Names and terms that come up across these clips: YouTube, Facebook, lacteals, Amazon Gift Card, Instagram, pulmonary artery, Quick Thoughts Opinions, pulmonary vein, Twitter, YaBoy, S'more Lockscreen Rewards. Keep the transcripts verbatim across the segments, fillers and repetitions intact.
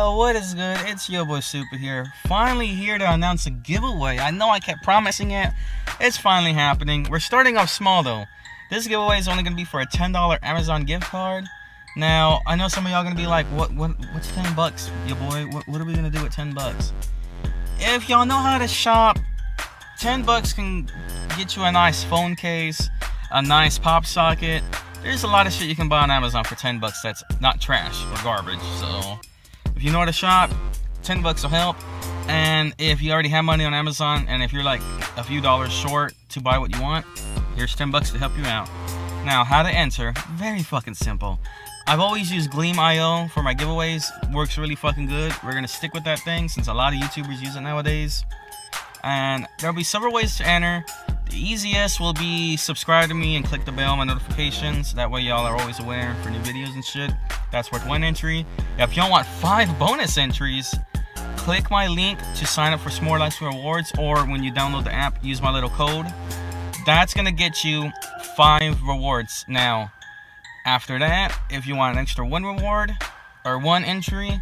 Yo, what is good? It's YaBoySuper here. Finally here to announce a giveaway. I know I kept promising it. It's finally happening. We're starting off small though. This giveaway is only going to be for a ten dollar Amazon gift card. Now, I know some of y'all going to be like, "What? What? What's ten bucks, yo boy? What, what are we going to do with ten bucks?" If y'all know how to shop, ten bucks can get you a nice phone case, a nice pop socket. There's a lot of shit you can buy on Amazon for ten bucks that's not trash or garbage. So if you know how to shop, ten bucks will help. And if you already have money on Amazon and if you're like a few dollars short to buy what you want, here's ten bucks to help you out. Now, how to enter, very fucking simple. I've always used Gleam dot i o for my giveaways. Works really fucking good. We're gonna stick with that thing since a lot of YouTubers use it nowadays. And there'll be several ways to enter. The easiest will be subscribe to me and click the bell on my notifications. That way y'all are always aware for new videos and shit. That's worth one entry. If y'all want five bonus entries, click my link to sign up for S'more Lockscreen Rewards, or when you download the app, use my little code. That's gonna get you five rewards. Now, after that, if you want an extra one reward or one entry,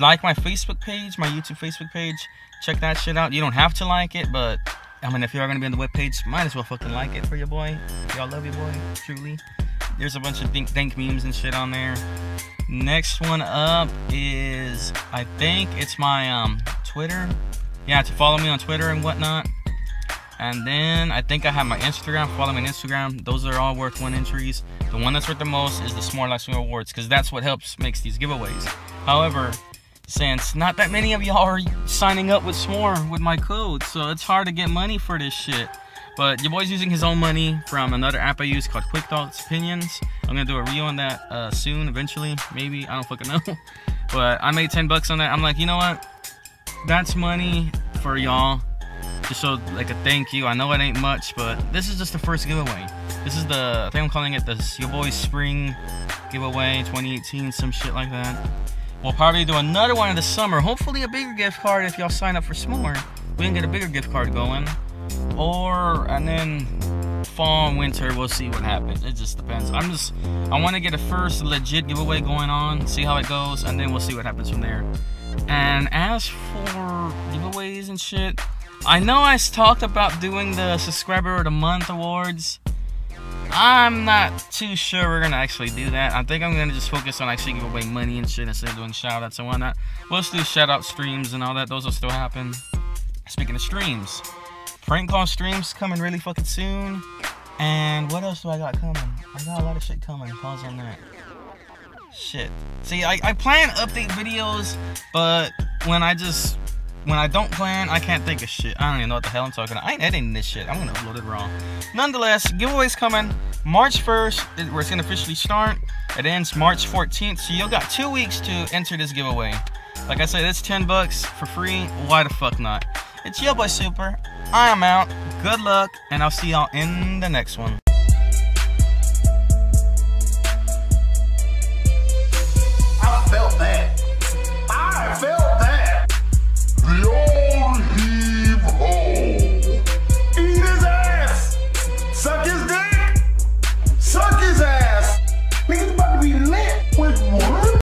like my Facebook page, my YouTube Facebook page, check that shit out. You don't have to like it, but I mean, if you are gonna be on the webpage, might as well fucking like it for your boy. Y'all love your boy, truly. There's a bunch of think dank memes and shit on there. Next one up is, I think it's my um Twitter. Yeah, to follow me on Twitter and whatnot. And then I think I have my Instagram. Follow me on Instagram. Those are all worth one entries. The one that's worth the most is the S'more Lockscreen Rewards, because that's what helps makes these giveaways. However, since not that many of y'all are signing up with S'more with my code, so it's hard to get money for this shit. But your boy's using his own money from another app I use called Quick Thoughts Opinions. I'm gonna do a review on that uh, soon, eventually, maybe, I don't fucking know. But I made ten bucks on that. I'm like, you know what? That's money for y'all. Just so like a thank you. I know it ain't much, but this is just the first giveaway. This is the, I think I'm calling it the Your Boy Spring Giveaway twenty eighteen, some shit like that. We'll probably do another one in the summer. Hopefully a bigger gift card if y'all sign up for S'more. We can get a bigger gift card going. Or, and then fall and winter, we'll see what happens. It just depends. I'm just, I want to get a first legit giveaway going on, see how it goes, and then we'll see what happens from there. And as for giveaways and shit, I know I talked about doing the Subscriber of the Month awards. I'm not too sure we're gonna actually do that. I think I'm gonna just focus on actually giving away money and shit instead of doing shout outs and whatnot. We'll still do shout out streams and all that. Those will still happen. Speaking of streams, prank call streams coming really fucking soon. And what else do I got coming? I got a lot of shit coming. Pause on that. Shit. See, I, I plan update videos, but when I just, when I don't plan, I can't think of shit. I don't even know what the hell I'm talking about. I ain't editing this shit. I'm gonna upload it raw. Nonetheless, giveaway's coming March first, where it's gonna officially start. It ends March fourteenth, so you'll got two weeks to enter this giveaway. Like I said, it's ten bucks for free. Why the fuck not? It's YaBoySuper. I am out. Good luck, and I'll see y'all in the next one.